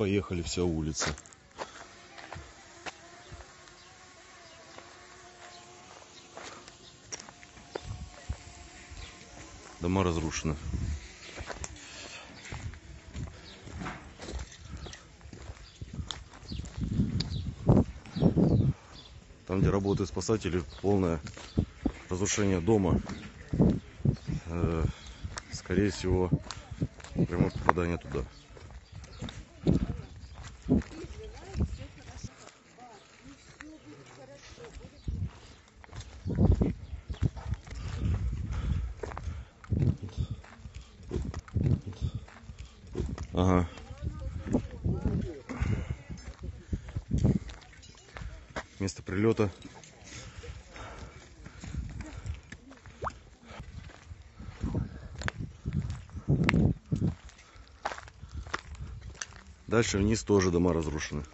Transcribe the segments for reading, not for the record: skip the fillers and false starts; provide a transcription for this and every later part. поехали, вся улица. Дома разрушены. Там, где работают спасатели, полное разрушение дома. Скорее всего, прямое попадание туда. Ага. Место прилета. Дальше вниз тоже дома разрушены.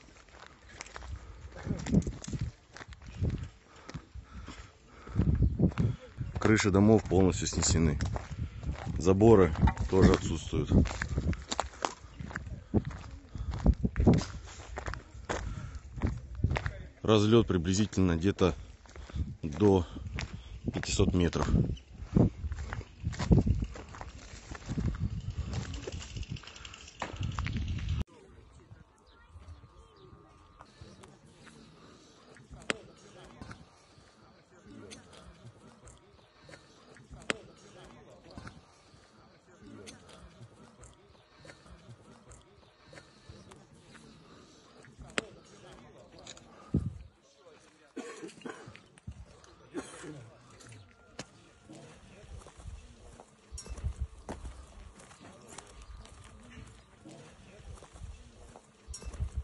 Крыши домов полностью снесены. Заборы тоже отсутствуют. Разлет приблизительно где-то до 500 метров.